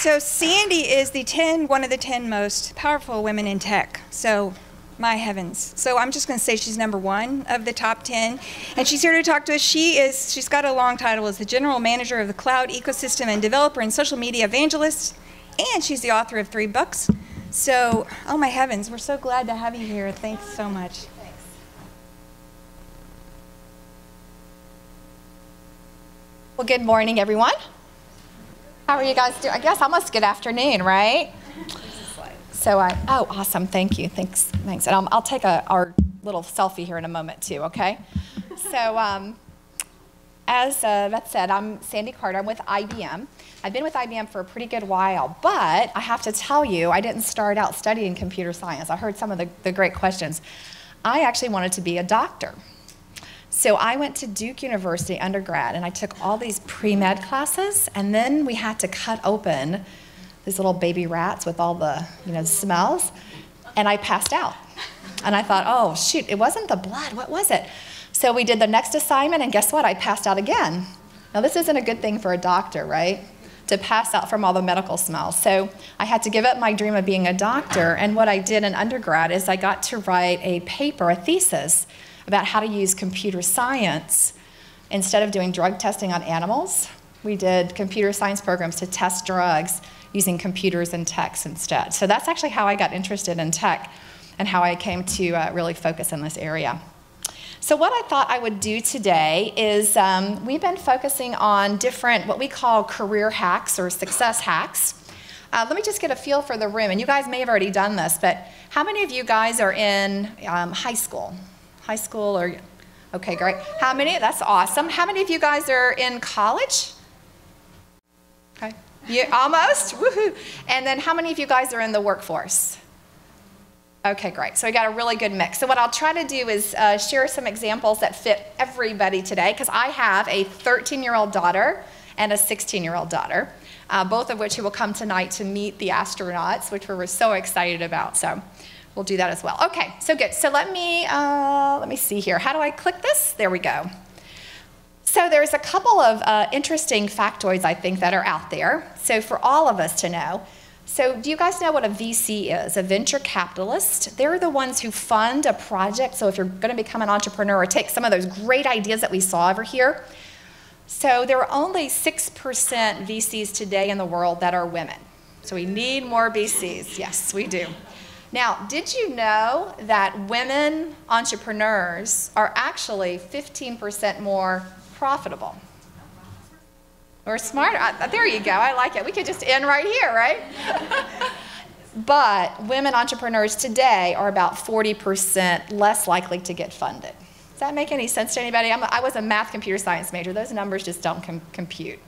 So Sandy is the one of the 10 most powerful women in tech. So my heavens. So I'm just going to say she's number one of the top 10. And she's here to talk to us. She's got a long title as the General Manager of the Cloud Ecosystem and Developer and Social Media Evangelist. And she's the author of 3 books. So, oh my heavens, we're so glad to have you here. Thanks so much. Thanks. Well, good morning, everyone. How are you guys doing? I guess almost good afternoon, right? So oh, awesome, thank you, thanks. And I'll take our little selfie here in a moment too, okay? So as Beth said, I'm Sandy Carter, I'm with IBM. I've been with IBM for a pretty good while, but I have to tell you, I didn't start out studying computer science. I heard some of the great questions. I actually wanted to be a doctor. So I went to Duke University undergrad, and I took all these pre-med classes, and then we had to cut open these little baby rats with all the, you know, smells, and I passed out. And I thought, oh shoot, it wasn't the blood, what was it? So we did the next assignment, and guess what? I passed out again. Now this isn't a good thing for a doctor, right? To pass out from all the medical smells. So I had to give up my dream of being a doctor, and what I did in undergrad is I got to write a paper, a thesis, about how to use computer science. Instead of doing drug testing on animals, we did computer science programs to test drugs using computers and techs instead. So that's actually how I got interested in tech and how I came to really focus in this area. So what I thought I would do today is we've been focusing on different, what we call career hacks or success hacks. Let me just get a feel for the room, and you guys may have already done this, but how many of you guys are in high school? High school or, okay, great. How many? That's awesome. How many of you guys are in college? Okay. You, almost, woohoo. And then how many of you guys are in the workforce? Okay, great, so we got a really good mix. So what I'll try to do is share some examples that fit everybody today, because I have a 13-year-old daughter and a 16-year-old daughter, both of which who will come tonight to meet the astronauts, which we were so excited about, so we'll do that as well. Okay, so good, so let me see here. How do I click this? There we go. So there's a couple of interesting factoids, I think, that are out there, so for all of us to know. So do you guys know what a VC is? A venture capitalist. They're the ones who fund a project, so if you're going to become an entrepreneur or take some of those great ideas that we saw over here. So there are only 6% VCs today in the world that are women. So we need more VCs. Yes, we do. Now, did you know that women entrepreneurs are actually 15% more profitable or smarter? There you go, I like it. We could just end right here, right? But women entrepreneurs today are about 40% less likely to get funded. Does that make any sense to anybody? I was a math computer science major. Those numbers just don't compute.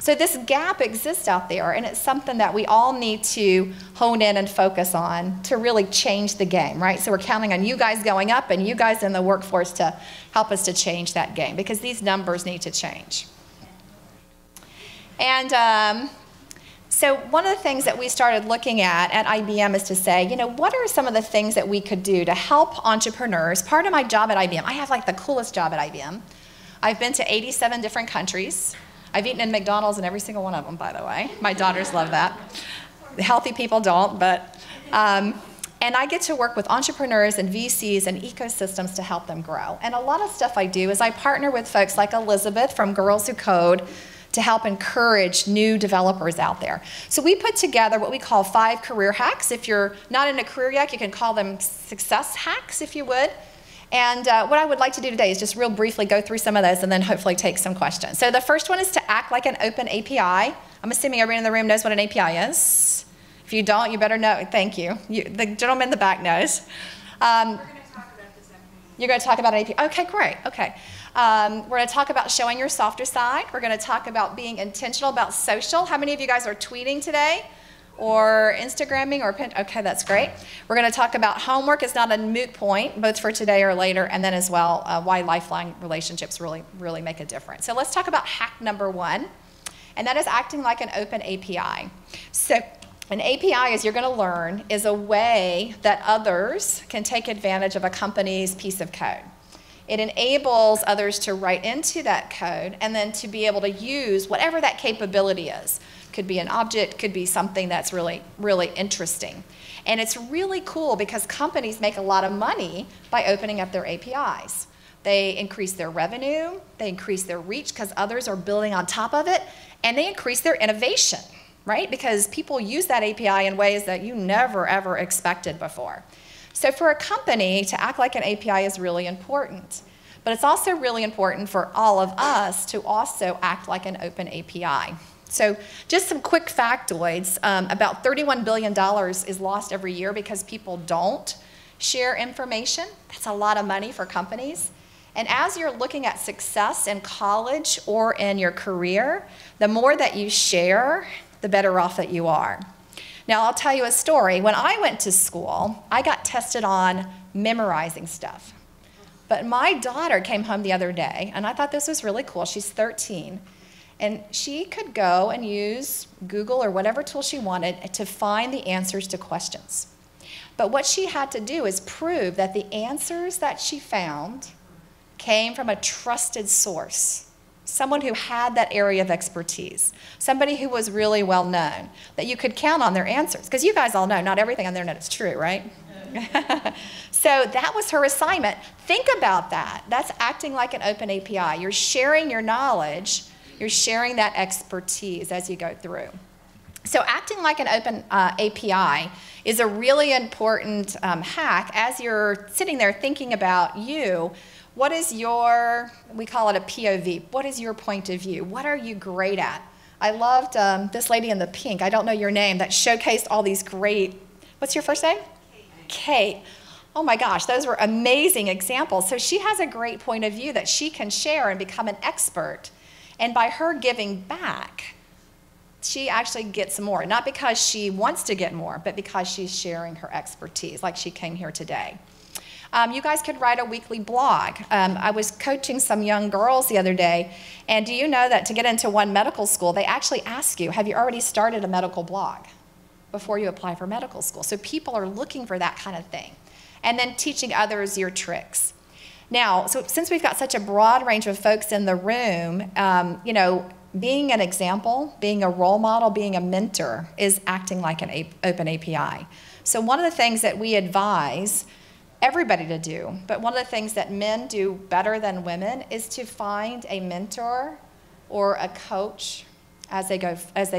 So this gap exists out there, and it's something that we all need to hone in and focus on to really change the game, right? So we're counting on you guys going up and you guys in the workforce to help us to change that game, because these numbers need to change. And so one of the things that we started looking at IBM is to say, you know, what are some of the things that we could do to help entrepreneurs? Part of my job at IBM, I have like the coolest job at IBM. I've been to 87 different countries. I've eaten in McDonald's in every single one of them, by the way. My daughters love that. Healthy people don't, but. And I get to work with entrepreneurs and VCs and ecosystems to help them grow. And a lot of stuff I do is I partner with folks like Elizabeth from Girls Who Code to help encourage new developers out there. So we put together what we call 5 career hacks. If you're not in a career yet, you can call them success hacks, if you would. And what I would like to do today is just real briefly go through some of those and then hopefully take some questions. So the first one is to act like an open API. I'm assuming everyone in the room knows what an API is. If you don't, you better know. Thank you. The gentleman in the back knows. We're going to talk about this afternoon. You're going to talk about an API. Okay, great. Okay. We're going to talk about showing your softer side. We're going to talk about being intentional about social. How many of you guys are tweeting today? Or Instagramming or Pinterest? Okay, that's great. We're going to talk about homework. It's not a moot point, both for today or later, and then as well why lifelong relationships really make a difference. So let's talk about hack number 1, and that is acting like an open API. So an API, as you're going to learn, is a way that others can take advantage of a company's piece of code. It enables others to write into that code and then to be able to use whatever that capability is. Could be an object, could be something that's really, really interesting. And it's really cool because companies make a lot of money by opening up their APIs. They increase their revenue, they increase their reach because others are building on top of it, and they increase their innovation, right? Because people use that API in ways that you never, ever expected before. So for a company to act like an API is really important, but it's also really important for all of us to also act like an open API. So just some quick factoids, about $31 billion is lost every year because people don't share information. That's a lot of money for companies. And as you're looking at success in college or in your career, the more that you share, the better off that you are. Now, I'll tell you a story. When I went to school, I got tested on memorizing stuff. But my daughter came home the other day, and I thought this was really cool. She's 13. And she could go and use Google or whatever tool she wanted to find the answers to questions. But what she had to do is prove that the answers that she found came from a trusted source. Someone who had that area of expertise, somebody who was really well known, that you could count on their answers. Because you guys all know, not everything on the internet is true, right? So that was her assignment. Think about that. That's acting like an open API. You're sharing your knowledge, you're sharing that expertise as you go through. So acting like an open API is a really important hack as you're sitting there thinking about you. What is your, we call it a POV, what is your point of view? What are you great at? I loved this lady in the pink, I don't know your name, that showcased all these great, what's your first name? Kate. Oh my gosh, those were amazing examples. So she has a great point of view that she can share and become an expert. And by her giving back, she actually gets more. Not because she wants to get more, but because she's sharing her expertise, like she came here today. You guys could write a weekly blog. I was coaching some young girls the other day, and do you know that to get into one medical school, they actually ask you, have you already started a medical blog before you apply for medical school? So people are looking for that kind of thing. And then teaching others your tricks. Now, so since we've got such a broad range of folks in the room, you know, being an example, being a role model, being a mentor is acting like an open API. So one of the things that we advise everybody to do, but one of the things that men do better than women is to find a mentor or a coach as they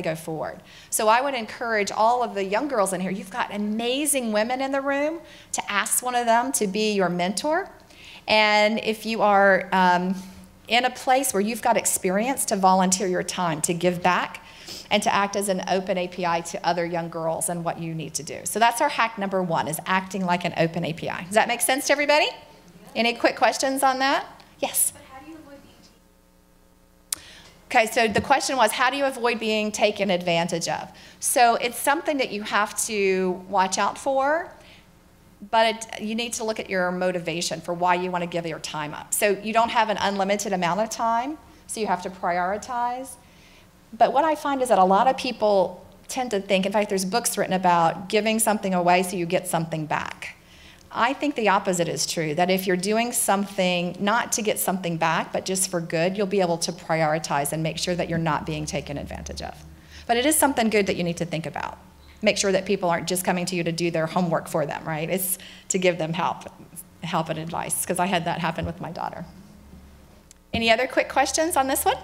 go forward. So I would encourage all of the young girls in here, you've got amazing women in the room, to ask one of them to be your mentor. And if you are in a place where you've got experience, to volunteer your time, to give back, and to act as an open API to other young girls and what you need to do. So that's our hack number one, is acting like an open API. Does that make sense to everybody? Yeah. Any quick questions on that? Yes? But how do you avoid being taken? Okay, so the question was, how do you avoid being taken advantage of? So it's something that you have to watch out for, but you need to look at your motivation for why you want to give your time up. So you don't have an unlimited amount of time, so you have to prioritize. But what I find is that a lot of people tend to think, in fact, there's books written about giving something away so you get something back. I think the opposite is true, that if you're doing something not to get something back, but just for good, you'll be able to prioritize and make sure that you're not being taken advantage of. But it is something good that you need to think about. Make sure that people aren't just coming to you to do their homework for them, right? It's to give them help and advice, because I had that happen with my daughter. Any other quick questions on this one?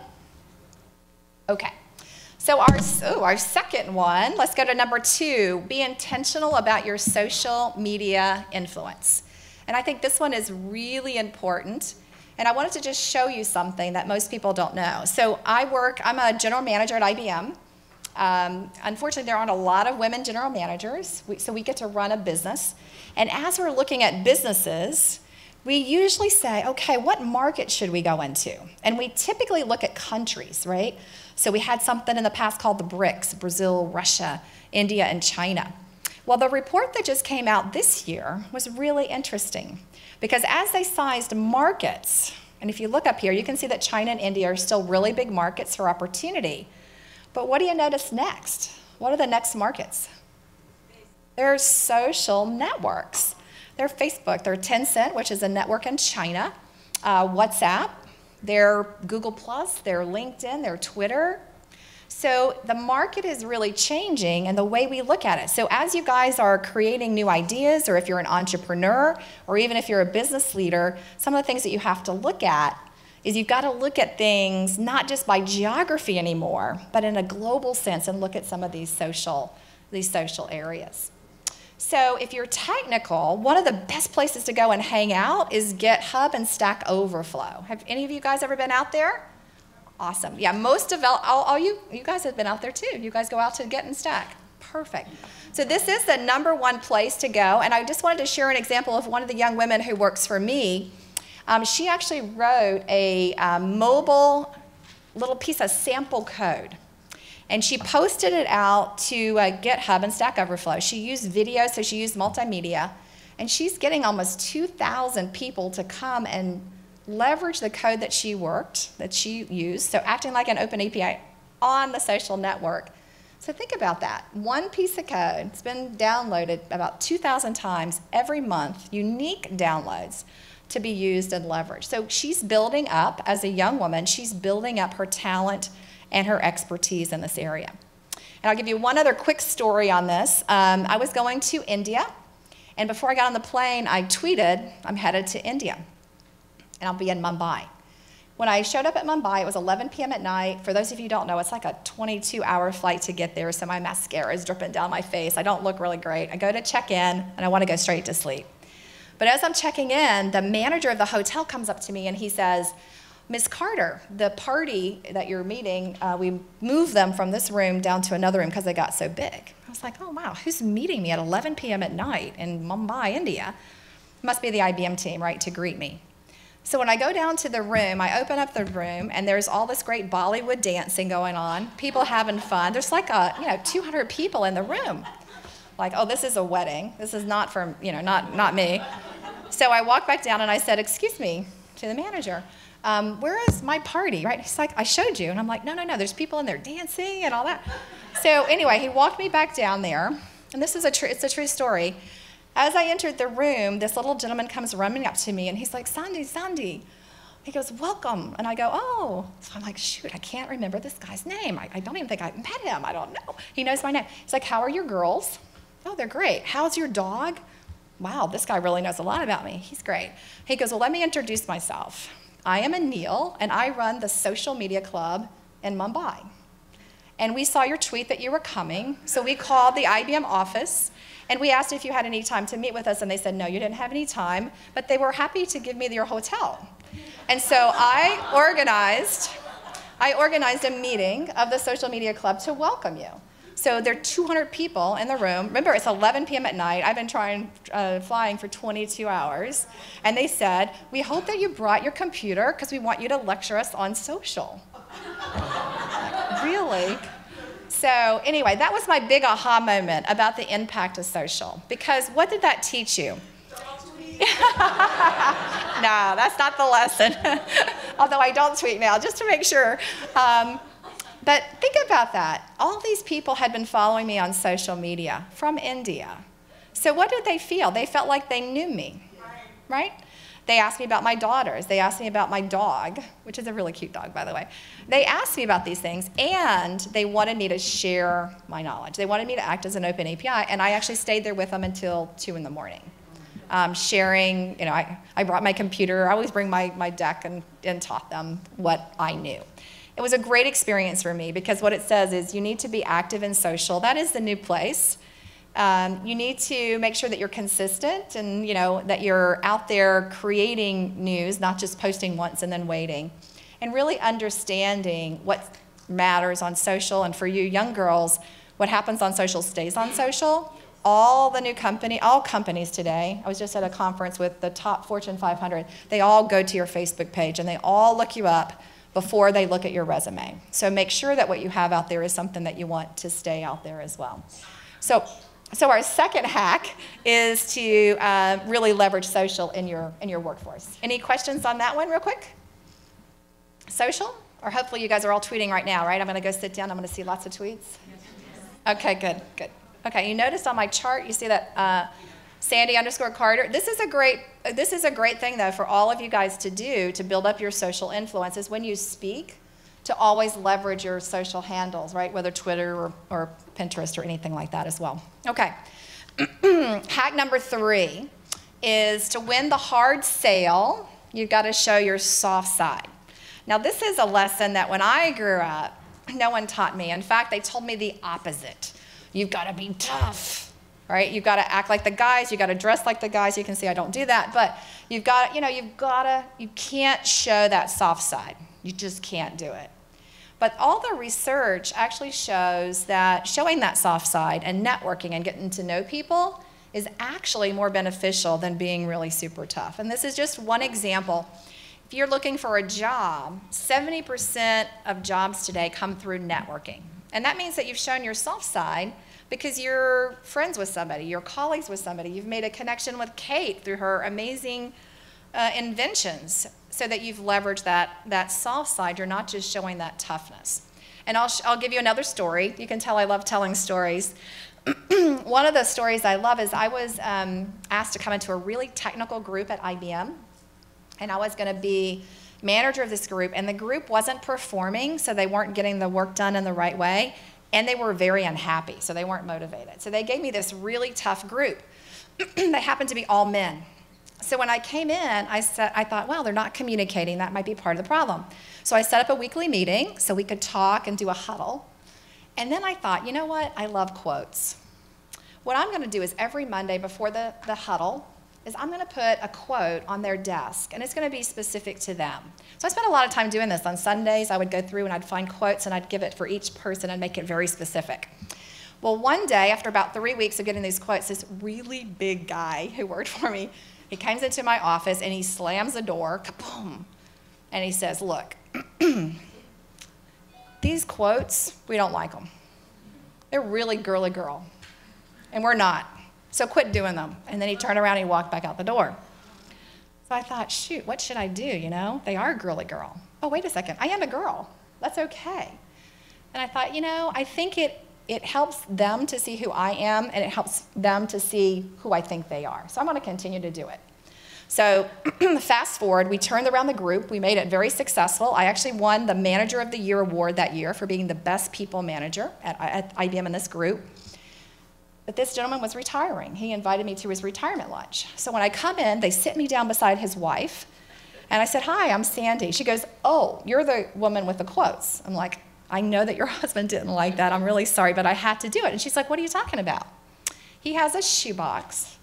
Okay. So our second one, let's go to number two, be intentional about your social media influence. And I think this one is really important. And I wanted to just show you something that most people don't know. So I'm a general manager at IBM. Unfortunately, there aren't a lot of women general managers, so we get to run a business. And as we're looking at businesses, we usually say, okay, what market should we go into? And we typically look at countries, right? So we had something in the past called the BRICS, Brazil, Russia, India, and China. Well, the report that just came out this year was really interesting, because as they sized markets, and if you look up here, you can see that China and India are still really big markets for opportunity. But what do you notice next? What are the next markets? They're social networks. They're Facebook, they're Tencent, which is a network in China. WhatsApp, their Google+, their LinkedIn, their Twitter. So the market is really changing and the way we look at it. So as you guys are creating new ideas, or if you're an entrepreneur, or even if you're a business leader, some of the things that you have to look at is you've got to look at things not just by geography anymore, but in a global sense, and look at some of these social areas. So if you're technical, one of the best places to go and hang out is GitHub and Stack Overflow. Have any of you guys ever been out there? Awesome. Yeah, most of all you guys have been out there too. You guys go out to Git and Stack. Perfect. So this is the #1 place to go, and I just wanted to share an example of one of the young women who works for me. She actually wrote a mobile little piece of sample code, and she posted it out to GitHub and Stack Overflow. She used video, so she used multimedia, and she's getting almost 2,000 people to come and leverage the code that she used, so acting like an open API on the social network. So think about that. One piece of code, it's been downloaded about 2,000 times every month, unique downloads, to be used and leveraged. So she's building up, as a young woman, she's building up her talent and her expertise in this area. And I'll give you one other quick story on this. I was going to India, and before I got on the plane, I tweeted, I'm headed to India, and I'll be in Mumbai. When I showed up at Mumbai, it was 11 p.m. at night. For those of you who don't know, it's like a 22-hour flight to get there, so my mascara is dripping down my face. I don't look really great. I go to check in, and I want to go straight to sleep. But as I'm checking in, the manager of the hotel comes up to me and he says, "Ms. Carter, the party that you're meeting, we moved them from this room down to another room because they got so big." I was like, oh wow, who's meeting me at 11 p.m. at night in Mumbai, India? Must be the IBM team, right, to greet me. So when I go down to the room, I open up the room, and there's all this great Bollywood dancing going on, people having fun. There's like 200 people in the room. Like, oh, this is a wedding. This is not for, not me. So I walked back down and I said, "Excuse me," to the manager, "where is my party?" Right? He's like, "I showed you." And I'm like, no, there's people in there dancing and all that. So anyway, he walked me back down there. And this is it's a true story. As I entered the room, this little gentleman comes running up to me and he's like, Sandy. He goes, "Welcome." And I go, "Oh." So I'm like, shoot, I can't remember this guy's name. I don't even think I met him. I don't know. He knows my name. He's like, "How are your girls?" "Oh, they're great." "How's your dog?" Wow, this guy really knows a lot about me. He's great. He goes, "Well, let me introduce myself. I am Anil, and I run the Social Media Club in Mumbai. And we saw your tweet that you were coming, so we called the IBM office, and we asked if you had any time to meet with us, and they said, no, you didn't have any time, but they were happy to give me your hotel. And so I organized a meeting of the Social Media Club to welcome you." So there are 200 people in the room. Remember, it's 11 p.m. at night. I've been flying for 22 hours. And they said, "We hope that you brought your computer because we want you to lecture us on social." Really? So anyway, that was my big aha moment about the impact of social. Because what did that teach you? No, that's not the lesson. Although I don't tweet now, just to make sure. But think about that. All these people had been following me on social media from India. So what did they feel? They felt like they knew me, right? They asked me about my daughters. They asked me about my dog, which is a really cute dog, by the way. They asked me about these things, and they wanted me to share my knowledge. They wanted me to act as an open API, and I actually stayed there with them until 2 in the morning. Sharing, I brought my computer. I always bring my deck and taught them what I knew. It was a great experience for me because what it says is you need to be active and social. That is the new place. You need to make sure that you're consistent and that you're out there creating news, not just posting once and then waiting, and really understanding what matters on social. And for you young girls, what happens on social stays on social. All companies today, I was just at a conference with the top Fortune 500, they all go to your Facebook page and they all look you up before they look at your resume. So make sure that what you have out there is something that you want to stay out there as well. So our second hack is to really leverage social in your workforce. Any questions on that one real quick? Social? Or hopefully you guys are all tweeting right now, right? I'm gonna go sit down, I'm gonna see lots of tweets. Okay, good. Okay, you noticed on my chart, you see that Sandy_Carter. This is a great thing though for all of you guys to do to build up your social influences when you speak, to always leverage your social handles, right? Whether Twitter or Pinterest or anything like that as well. Okay. Hack number 3 is to win the hard sale, you've got to show your soft side. Now this is a lesson that when I grew up, no one taught me. In fact, they told me the opposite. You've got to be tough, right? You've got to act like the guys, you've got to dress like the guys. You can see I don't do that, but you've got, you know, you can't show that soft side. You just can't do it. But all the research actually shows that showing that soft side and networking and getting to know people is actually more beneficial than being really super tough. And this is just one example. If you're looking for a job, 70% of jobs today come through networking. And that means that you've shown your soft side because you're friends with somebody, you're colleagues with somebody, you've made a connection with Kate through her amazing inventions, so that you've leveraged that soft side. You're not just showing that toughness. And I'll give you another story. You can tell I love telling stories. One of the stories I love is I was asked to come into a really technical group at IBM, and I was going to be manager of this group, and the group wasn't performing, so they weren't getting the work done in the right way, and they were very unhappy, so they weren't motivated. So they gave me this really tough group. They happened to be all men. So when I came in, I thought, well, they're not communicating. That might be part of the problem. So I set up a weekly meeting so we could talk and do a huddle. And then I thought, you know what? I love quotes. What I'm going to do is every Monday before the huddle is I'm going to put a quote on their desk, and it's going to be specific to them. So I spent a lot of time doing this. On Sundays, I would go through and I'd find quotes, and I'd give it for each person and make it very specific. Well, one day, after about 3 weeks of getting these quotes, this really big guy who worked for me, he comes into my office and he slams the door, kaboom, and he says, look, these quotes, we don't like them. They're really girly girl, and we're not, so quit doing them. And then he turned around and he walked back out the door. So I thought, shoot, what should I do, you know? They are girly girl. Oh, wait a second, I am a girl, that's okay. And I thought, you know, I think it helps them to see who I am, and it helps them to see who I think they are. So I'm going to continue to do it. So fast forward, we turned around the group. We made it very successful. I actually won the Manager of the Year award that year for being the best people manager at IBM in this group. But this gentleman was retiring. He invited me to his retirement lunch. So when I come in, they sit me down beside his wife. And I said, hi, I'm Sandy. She goes, oh, you're the woman with the quotes. I'm like, I know that your husband didn't like that. I'm really sorry, but I had to do it. And she's like, what are you talking about? He has a shoebox,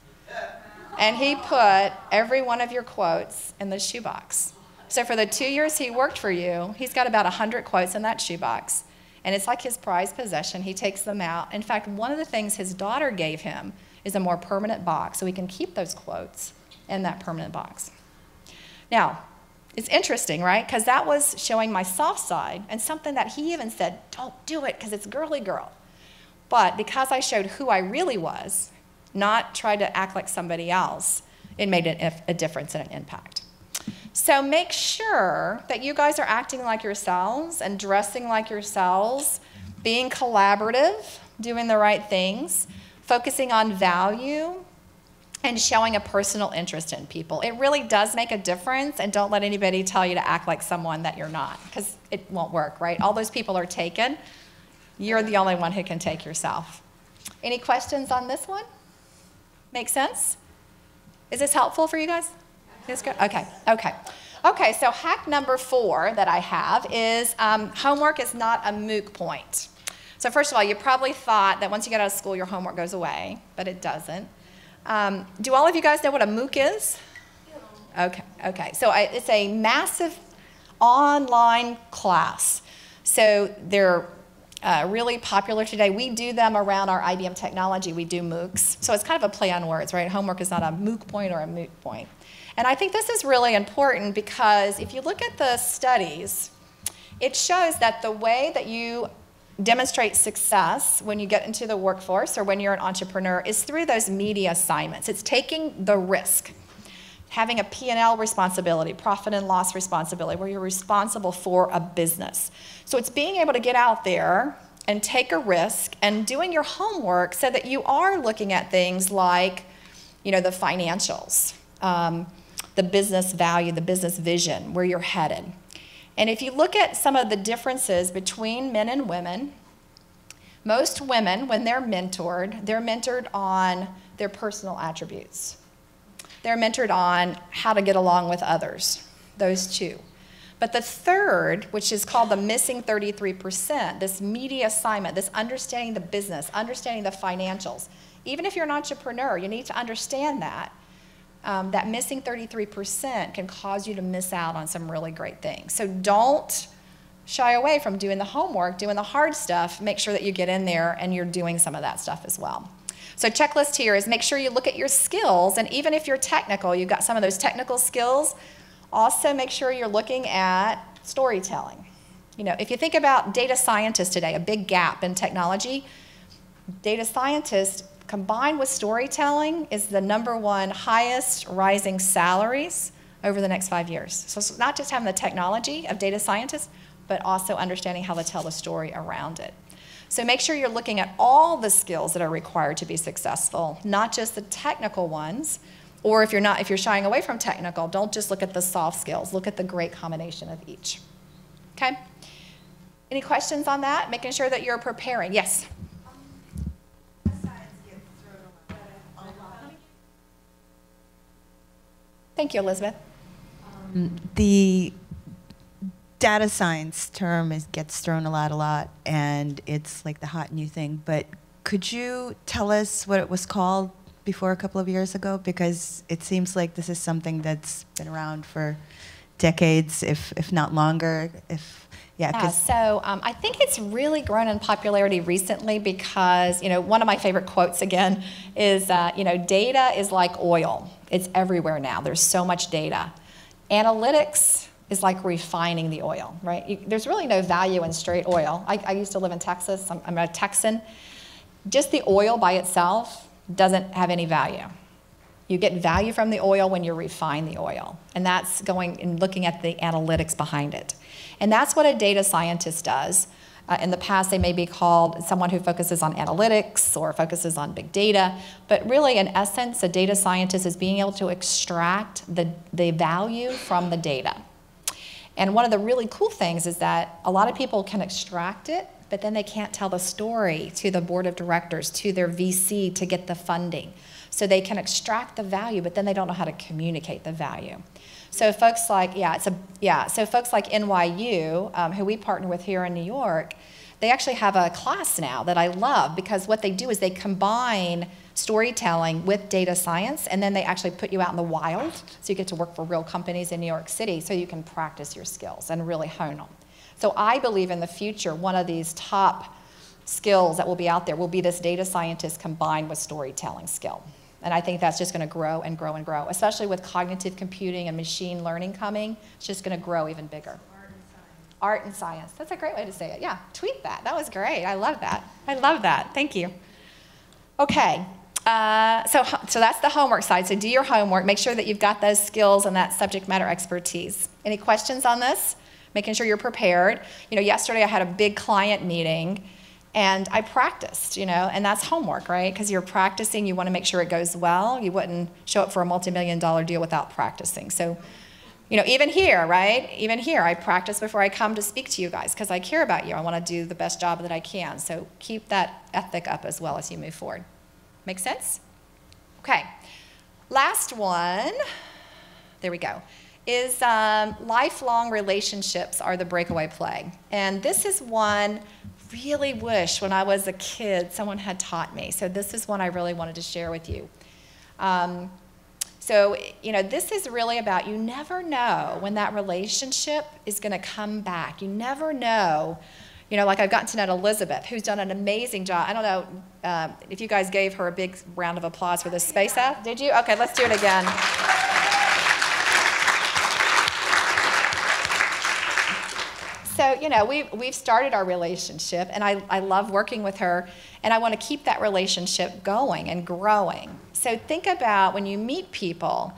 and he put every one of your quotes in the shoebox. So for the 2 years he worked for you, he's got about 100 quotes in that shoebox, and it's like his prized possession. He takes them out. In fact, one of the things his daughter gave him is a more permanent box, so he can keep those quotes in that permanent box. Now, it's interesting, right? Because that was showing my soft side, and something that he even said, don't do it because it's girly girl. But because I showed who I really was, not tried to act like somebody else, it made a difference and an impact. So make sure that you guys are acting like yourselves and dressing like yourselves, being collaborative, doing the right things, focusing on value, and showing a personal interest in people. It really does make a difference, and don't let anybody tell you to act like someone that you're not, because it won't work, right? All those people are taken. You're the only one who can take yourself. Any questions on this one? Make sense? Is this helpful for you guys? This good? Okay, okay. Okay, so hack number 4 that I have is homework is not a moot point. So first of all, you probably thought that once you get out of school, your homework goes away, but it doesn't. Do all of you guys know what a MOOC is? Okay, okay. So it's a massive online class. So they're really popular today. We do them around our IBM technology. We do MOOCs. So it's kind of a play on words, right? Homework is not a MOOC point or a moot point. And I think this is really important because if you look at the studies, it shows that the way that you demonstrate success when you get into the workforce or when you're an entrepreneur is through those media assignments. It's taking the risk, having a P&L responsibility, profit and loss responsibility, where you're responsible for a business. So it's being able to get out there and take a risk and doing your homework so that you are looking at things like you know, the financials, the business value, the business vision, where you're headed. And if you look at some of the differences between men and women, most women, when they're mentored on their personal attributes. They're mentored on how to get along with others, those two. But the third, which is called the missing 33%, this media assignment, this understanding the business, understanding the financials. Even if you're an entrepreneur, you need to understand that. That missing 33% can cause you to miss out on some really great things. So don't shy away from doing the homework, doing the hard stuff. Make sure that you get in there and you're doing some of that stuff as well. So checklist here is make sure you look at your skills, and even if you're technical, you've got some of those technical skills. Also make sure you're looking at storytelling. You know, if you think about data scientists today, a big gap in technology, data scientists combined with storytelling is the #1 highest rising salaries over the next 5 years. So it's not just having the technology of data scientists, but also understanding how to tell the story around it. So make sure you're looking at all the skills that are required to be successful, not just the technical ones. Or if you're shying away from technical, don't just look at the soft skills. Look at the great combination of each. Okay? Any questions on that? Making sure that you're preparing. Yes? Thank you, Elizabeth. The data science term gets thrown a lot, and it's like the hot new thing. But could you tell us what it was called before a couple of years ago? Because it seems like this is something that's been around for decades, if not longer. So I think it's really grown in popularity recently because, you know, one of my favorite quotes again is, you know, data is like oil. It's everywhere now. There's so much data. Analytics is like refining the oil, right? There's really no value in straight oil. I used to live in Texas. I'm a Texan. Just the oil by itself doesn't have any value. You get value from the oil when you refine the oil, and that's going and looking at the analytics behind it. And that's what a data scientist does. In the past, they may be called someone who focuses on analytics or focuses on big data, but really, in essence, a data scientist is being able to extract the value from the data. And one of the really cool things is that a lot of people can extract it, but then they can't tell the story to the board of directors, to their VC to get the funding. So they can extract the value, but then they don't know how to communicate the value. So folks like, so folks like NYU, who we partner with here in New York, they actually have a class now that I love because what they do is they combine storytelling with data science, and then they actually put you out in the wild, so you get to work for real companies in New York City so you can practice your skills and really hone them. So I believe in the future one of these top skills that will be out there will be this data scientist combined with storytelling skill. And I think that's just going to grow and grow and grow, especially with cognitive computing and machine learning coming. It's just going to grow even bigger. Art and science. That's a great way to say it. Yeah, tweet that. That was great. I love that. I love that. Thank you. Okay. So that's the homework side. So do your homework. Make sure that you've got those skills and that subject matter expertise. Any questions on this? Making sure you're prepared. You know, yesterday I had a big client meeting, and I practiced, you know, and that's homework, right? Because you're practicing. You want to make sure it goes well. You wouldn't show up for a multi-million-dollar deal without practicing. So, you know, even here, right? Even here, I practice before I come to speak to you guys because I care about you. I want to do the best job that I can. So keep that ethic up as well as you move forward. Make sense? Okay. Last one, there we go, is lifelong relationships are the breakaway plague. And this is one really wish when I was a kid someone had taught me. So this is one I really wanted to share with you. So, you know, this is really about you never know when that relationship is going to come back. You never know. You know, like I've gotten to know Elizabeth, who's done an amazing job. I don't know if you guys gave her a big round of applause for this space out. Did you? Okay, let's do it again. So, you know, we've started our relationship, and I love working with her, and I want to keep that relationship going and growing. So think about when you meet people,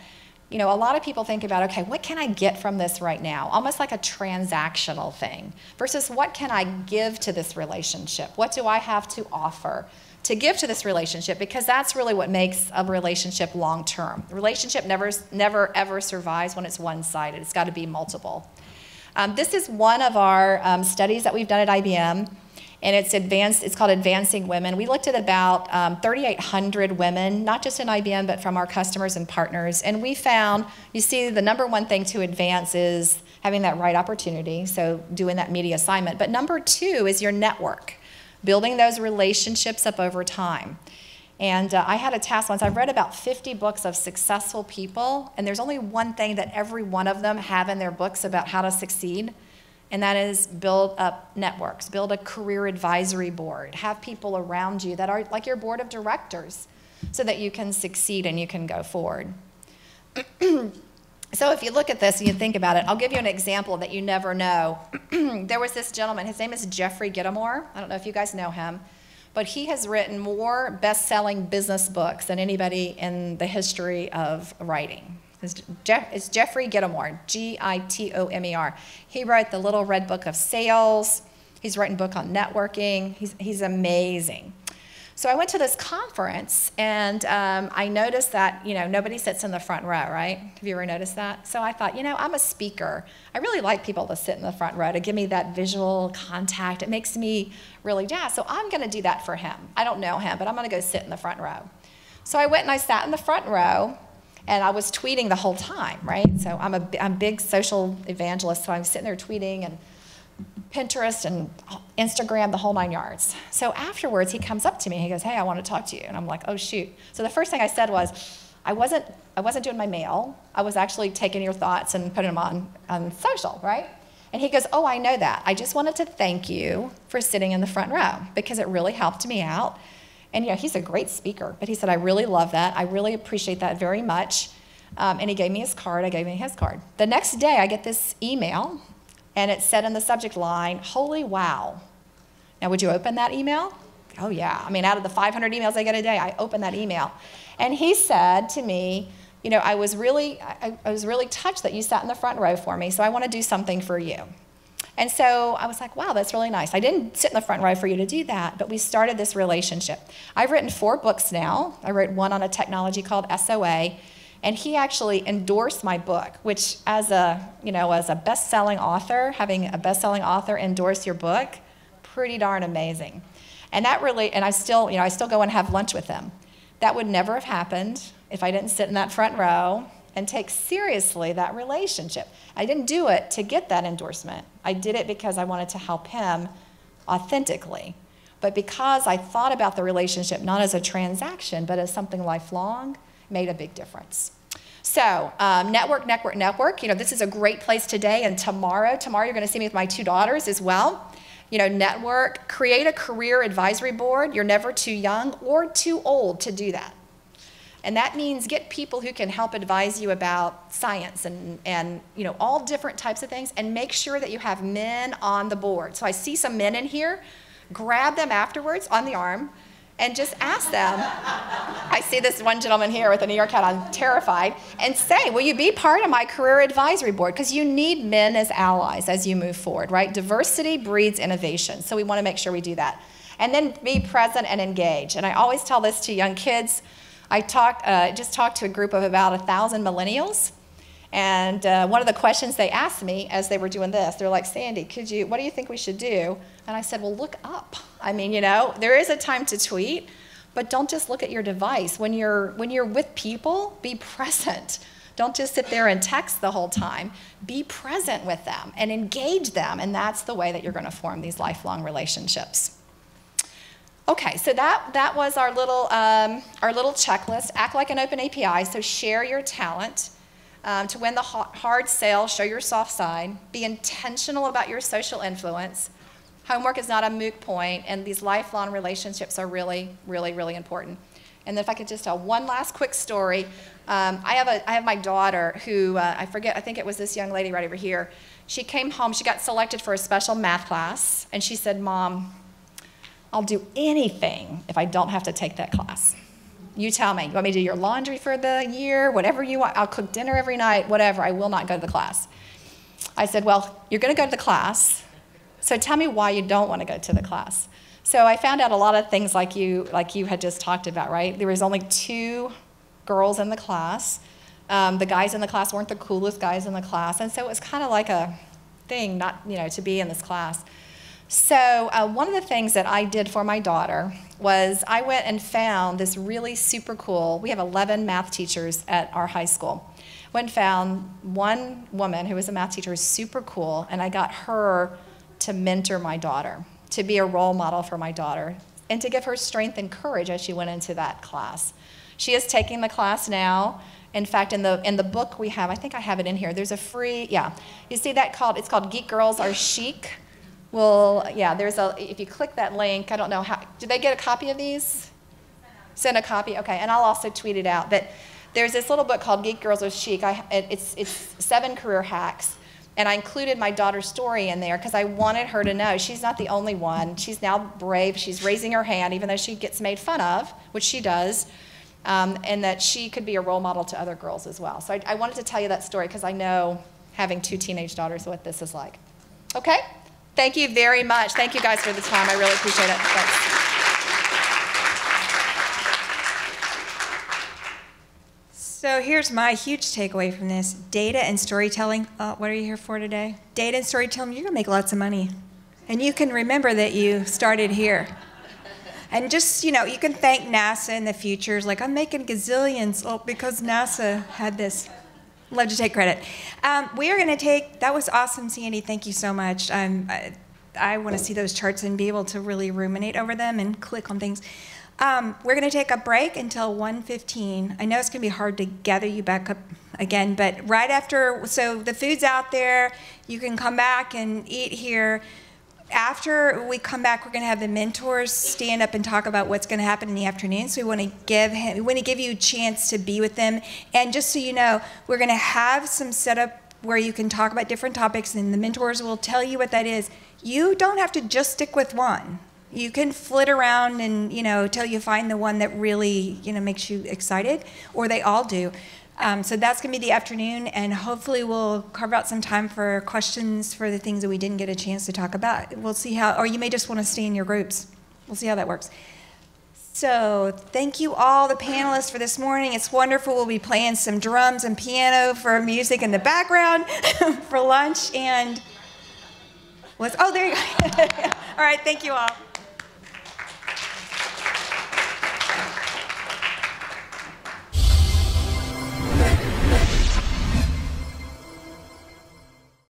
you know, a lot of people think about, okay, what can I get from this right now? Almost like a transactional thing versus what can I give to this relationship? What do I have to offer? to give to this relationship, because that's really what makes a relationship long-term. The relationship never ever survives when it's one-sided. It's got to be multiple. This is one of our studies that we've done at IBM, and it's called Advancing Women. We looked at about 3,800 women, not just in IBM, but from our customers and partners, and we found, you see, the number one thing to advance is having that right opportunity, so doing that media assignment. But number two is your network, building those relationships up over time. And I had a task once, I've read about 50 books of successful people, and there's only one thing that every one of them have in their books about how to succeed, and that is build up networks, build a career advisory board, have people around you that are like your board of directors so that you can succeed and you can go forward. So if you look at this and you think about it, I'll give you an example that you never know. There was this gentleman, his name is Jeffrey Gitomer. I don't know if you guys know him, but he has written more best-selling business books than anybody in the history of writing. It's Jeffrey Gitomer, G-I-T-O-M-E-R. He wrote the Little Red Book of Sales. He's written a book on networking. He's amazing. So I went to this conference, and I noticed that, you know, nobody sits in the front row, right? Have you ever noticed that? So I thought, you know, I'm a speaker. I really like people to sit in the front row to give me that visual contact. It makes me really jazzed. So I'm going to do that for him. I don't know him, but I'm going to go sit in the front row. So I went and I sat in the front row, and I was tweeting the whole time, right? So I'm a big social evangelist, so I'm sitting there tweeting and Pinterest and Instagram, the whole nine yards. So afterwards, he comes up to me and he goes, hey, I want to talk to you. And I'm like, oh, shoot. So the first thing I said was, I wasn't doing my mail. I was actually taking your thoughts and putting them on social, right? And he goes, oh, I know that. I just wanted to thank you for sitting in the front row because it really helped me out. And, you know, he's a great speaker. But he said, I really love that. I really appreciate that very much. And he gave me his card. I gave him his card. The next day, I get this email. And it said in the subject line, holy wow. Now, would you open that email? Oh, yeah. I mean, out of the 500 emails I get a day, I open that email. And he said to me, you know, I was really touched that you sat in the front row for me, so I want to do something for you. And so I was like, wow, that's really nice. I didn't sit in the front row for you to do that, but we started this relationship. I've written 4 books now. I wrote one on a technology called SOA. And he actually endorsed my book, which as a, you know, as a best-selling author, having a best-selling author endorse your book, pretty darn amazing. And that really, and I still, you know, I still go and have lunch with him. That would never have happened if I didn't sit in that front row and take seriously that relationship. I didn't do it to get that endorsement. I did it because I wanted to help him authentically. But because I thought about the relationship not as a transaction, but as something lifelong, made a big difference. So network. You know, this is a great place today and tomorrow. Tomorrow you're going to see me with my 2 daughters as well. You know, network, create a career advisory board. You're never too young or too old to do that. And that means get people who can help advise you about science and you know, all different types of things, and make sure that you have men on the board. So I see some men in here. Grab them afterwards on the arm and just ask them. I see this one gentleman here with a New York hat, I'm terrified, and say, will you be part of my career advisory board? Because you need men as allies as you move forward, right? Diversity breeds innovation, so we want to make sure we do that. And then be present and engage. And I always tell this to young kids. I just talked to a group of about 1,000 millennials, and one of the questions they asked me as they were doing this, they're like, Sandy, what do you think we should do? And I said, well, look up. I mean, you know, there is a time to tweet, but don't just look at your device. When you're with people, be present. Don't just sit there and text the whole time. Be present with them and engage them, and that's the way that you're going to form these lifelong relationships. Okay, so that was our little checklist. Act like an open API, so share your talent. To win the hard sale, show your soft side. Be intentional about your social influence. Homework is not a moot point, and these lifelong relationships are really, really, really important. And if I could just tell one last quick story. I have my daughter who, I forget, I think it was this young lady right over here. She came home, she got selected for a special math class, and she said, Mom, I'll do anything if I don't have to take that class. You tell me, you want me to do your laundry for the year, whatever you want, I'll cook dinner every night, whatever, I will not go to the class. I said, well, you're going to go to the class, so tell me why you don't want to go to the class. So I found out a lot of things like you had just talked about, right? There was only 2 girls in the class. The guys in the class weren't the coolest guys in the class, and so it was kind of like a thing not, you know, to be in this class. So one of the things that I did for my daughter was I went and found this really super cool, we have 11 math teachers at our high school. Went and found one woman who was a math teacher, super cool, and I got her to mentor my daughter, to be a role model for my daughter, and to give her strength and courage as she went into that class. She is taking the class now. In fact, in the book we have, I think I have it in here, there's a free, yeah. You see that called, it's called Geek Girls Are Chic. Well, yeah, there's a, if you click that link, I don't know how, did they get a copy of these? Send a copy, okay, and I'll also tweet it out. But there's this little book called Geek Girls Are Chic. It's 7 career hacks, and I included my daughter's story in there because I wanted her to know she's not the only one. She's now brave, she's raising her hand, even though she gets made fun of, which she does, and that she could be a role model to other girls as well. So I wanted to tell you that story because I know, having 2 teenage daughters, what this is like. Okay? Thank you very much. Thank you guys for the time. I really appreciate it. Thanks. So here's my huge takeaway from this. Data and storytelling. What are you here for today? Data and storytelling, you're going to make lots of money. And you can remember that you started here. And just, you know, you can thank NASA in the future. It's like, I'm making gazillions because NASA had this. Love to take credit. We are going to take, that was awesome, Sandy. Thank you so much. I want to see those charts and be able to really ruminate over them and click on things. We're going to take a break until 1:15. I know it's going to be hard to gather you back up again, but right after, so the food's out there. You can come back and eat here. After we come back, we're going to have the mentors stand up and talk about what's going to happen in the afternoon. So we want to give you a chance to be with them. And just so you know, we're going to have some setup where you can talk about different topics, and the mentors will tell you what that is. You don't have to just stick with one. You can flit around and, you know, till you find the one that really, you know, makes you excited, or they all do. So that's going to be the afternoon, and hopefully we'll carve out some time for questions for the things that we didn't get a chance to talk about. We'll see how, or you may just want to stay in your groups. We'll see how that works. So thank you all, the panelists, for this morning. It's wonderful. We'll be playing some drums and piano for music in the background for lunch. And, oh, there you go. All right, thank you all.